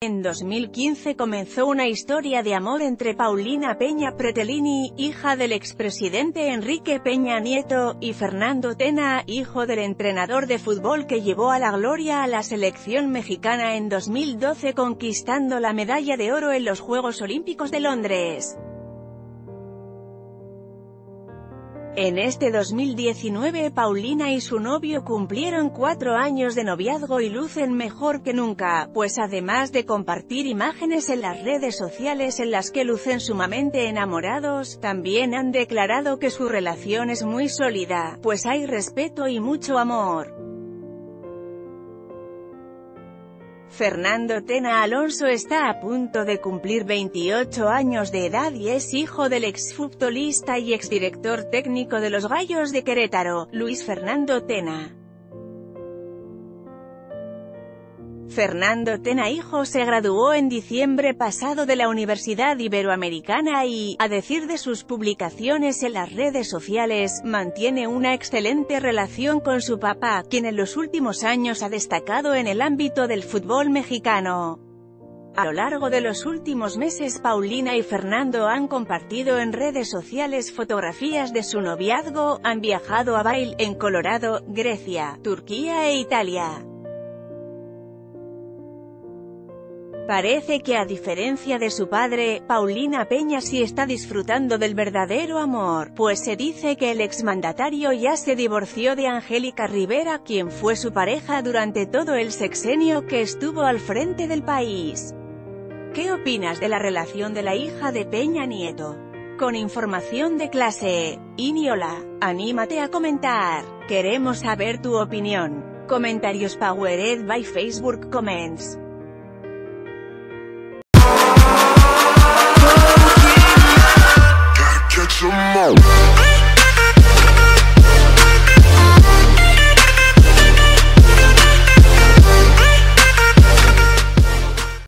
En 2015 comenzó una historia de amor entre Paulina Peña Pretelini, hija del expresidente Enrique Peña Nieto, y Fernando Tena, hijo del entrenador de fútbol que llevó a la gloria a la selección mexicana en 2012 conquistando la medalla de oro en los Juegos Olímpicos de Londres. En este 2019 Paulina y su novio cumplieron 4 años de noviazgo y lucen mejor que nunca, pues además de compartir imágenes en las redes sociales en las que lucen sumamente enamorados, también han declarado que su relación es muy sólida, pues hay respeto y mucho amor. Fernando Tena Alonso está a punto de cumplir 28 años de edad y es hijo del exfutbolista y exdirector técnico de los Gallos de Querétaro, Luis Fernando Tena. Fernando Tena hijo se graduó en diciembre pasado de la Universidad Iberoamericana y, a decir de sus publicaciones en las redes sociales, mantiene una excelente relación con su papá, quien en los últimos años ha destacado en el ámbito del fútbol mexicano. A lo largo de los últimos meses Paulina y Fernando han compartido en redes sociales fotografías de su noviazgo, han viajado a Vail, en Colorado, Grecia, Turquía e Italia. Parece que a diferencia de su padre, Paulina Peña sí está disfrutando del verdadero amor, pues se dice que el exmandatario ya se divorció de Angélica Rivera, quien fue su pareja durante todo el sexenio que estuvo al frente del país. ¿Qué opinas de la relación de la hija de Peña Nieto? Con información de clase, Iniola, anímate a comentar, queremos saber tu opinión. Comentarios powered by Facebook Comments.